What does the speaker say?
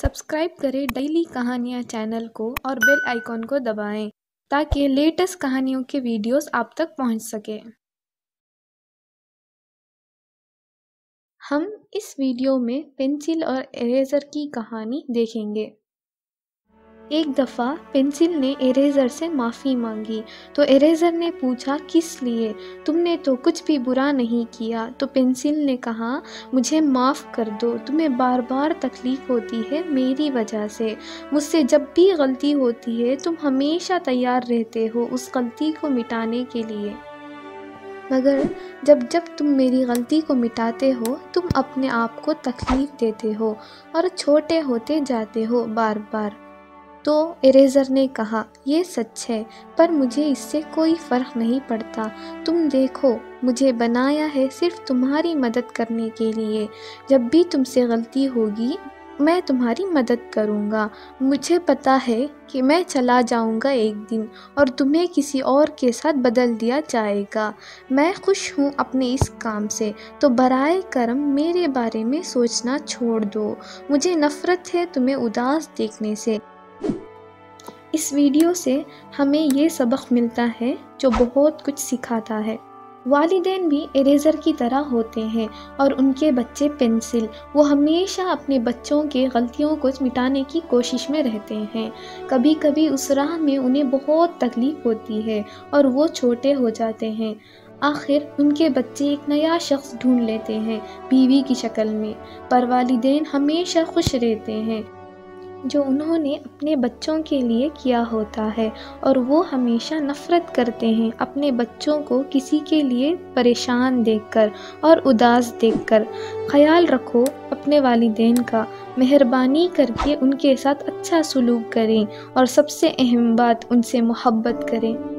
Subscribe करें daily कहानियाँ channel को और बेल आइकॉन को दबाएं ताकि लेटेस्ट कहानियों के वीडियोस आप तक पहुँच सके। हम इस वीडियो में पेंसिल और इरेज़र की कहानी देखेंगे। एक दफ़ा पेंसिल ने इरेज़र से माफ़ी मांगी तो इरेज़र ने पूछा किस लिए, तुमने तो कुछ भी बुरा नहीं किया। तो पेंसिल ने कहा मुझे माफ़ कर दो, तुम्हें बार बार तकलीफ़ होती है मेरी वजह से। मुझसे जब भी गलती होती है तुम हमेशा तैयार रहते हो उस गलती को मिटाने के लिए, मगर जब जब तुम मेरी गलती को मिटाते हो तुम अपने आप को तकलीफ़ देते हो और छोटे होते जाते हो बार बार। तो इरेज़र ने कहा यह सच है पर मुझे इससे कोई फ़र्क नहीं पड़ता। तुम देखो मुझे बनाया है सिर्फ तुम्हारी मदद करने के लिए। जब भी तुमसे गलती होगी मैं तुम्हारी मदद करूँगा। मुझे पता है कि मैं चला जाऊँगा एक दिन और तुम्हें किसी और के साथ बदल दिया जाएगा। मैं खुश हूँ अपने इस काम से, तो बराए करम मेरे बारे में सोचना छोड़ दो। मुझे नफ़रत है तुम्हें उदास देखने से। इस वीडियो से हमें ये सबक मिलता है जो बहुत कुछ सिखाता है। वालिदैन भी इरेज़र की तरह होते हैं और उनके बच्चे पेंसिल। वो हमेशा अपने बच्चों के गलतियों को मिटाने की कोशिश में रहते हैं। कभी कभी उस राह में उन्हें बहुत तकलीफ़ होती है और वो छोटे हो जाते हैं। आखिर उनके बच्चे एक नया शख्स ढूंढ लेते हैं बीवी की शक्ल में, पर वालिदैन हमेशा खुश रहते हैं जो उन्होंने अपने बच्चों के लिए किया होता है। और वो हमेशा नफ़रत करते हैं अपने बच्चों को किसी के लिए परेशान देखकर और उदास देखकर। ख्याल रखो अपने वालिदैन का, मेहरबानी करके उनके साथ अच्छा सलूक करें और सबसे अहम बात उनसे मोहब्बत करें।